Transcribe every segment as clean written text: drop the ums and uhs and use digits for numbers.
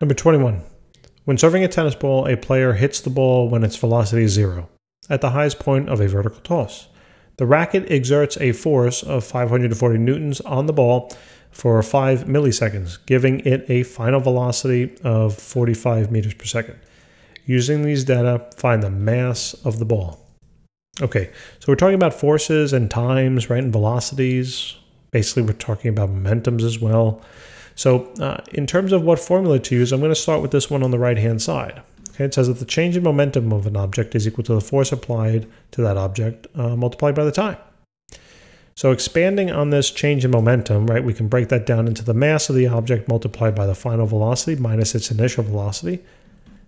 Number 21. When serving a tennis ball, a player hits the ball when its velocity is 0, at the highest point of a vertical toss. The racket exerts a force of 540 newtons on the ball for 5 milliseconds, giving it a final velocity of 45 meters per second. Using these data, find the mass of the ball. Okay, so we're talking about forces and times, right, and velocities. Basically, we're talking about momentums as well. So in terms of what formula to use, I'm going to start with this one on the right-hand side. Okay, it says that the change in momentum of an object is equal to the force applied to that object multiplied by the time. So expanding on this change in momentum, right, we can break that down into the mass of the object multiplied by the final velocity minus its initial velocity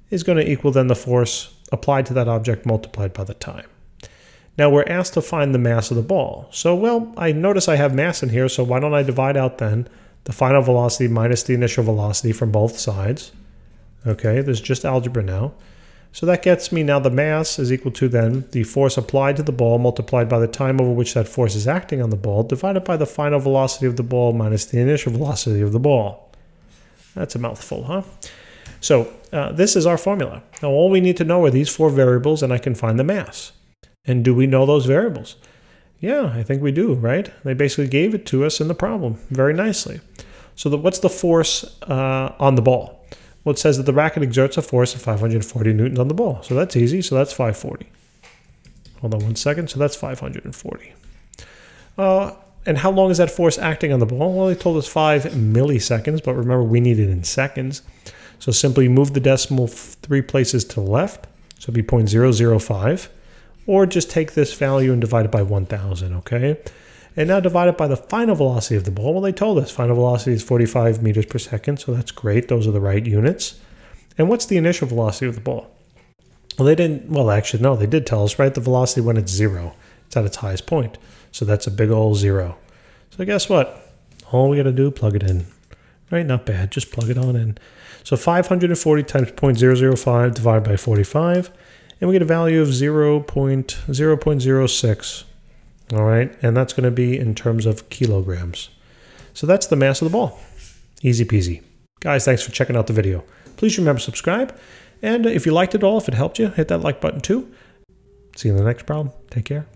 is going to equal then the force applied to that object multiplied by the time. Now we're asked to find the mass of the ball. So, well, I notice I have mass in here, so why don't I divide out then the final velocity minus the initial velocity from both sides. Okay, there's just algebra now. So that gets me now the mass is equal to then the force applied to the ball multiplied by the time over which that force is acting on the ball divided by the final velocity of the ball minus the initial velocity of the ball. That's a mouthful, huh? So this is our formula. Now all we need to know are these 4 variables and I can find the mass. And do we know those variables? Yeah, I think we do, right? They basically gave it to us in the problem very nicely. So what's the force on the ball? Well, it says that the racket exerts a force of 540 newtons on the ball. So that's easy. So that's 540. Hold on one second. So that's 540. And how long is that force acting on the ball? Well, they told us 5 milliseconds, but remember we need it in seconds. So simply move the decimal 3 places to the left. So it'd be 0.005. Or just take this value and divide it by 1,000, okay? And now divide it by the final velocity of the ball. Well, they told us final velocity is 45 meters per second, so that's great. Those are the right units. And what's the initial velocity of the ball? Well, they didn't, well, actually, no, they did tell us, right? The velocity when it's 0, it's at its highest point. So that's a big old 0. So guess what? All we got to do, plug it in, right? Not bad, just plug it on in. So 540 times 0.005 divided by 45. And we get a value of 0.06, all right? And that's going to be in terms of kilograms. So that's the mass of the ball. Easy peasy. Guys, thanks for checking out the video. Please remember to subscribe. And if you liked it all, if it helped you, hit that like button too. See you in the next problem. Take care.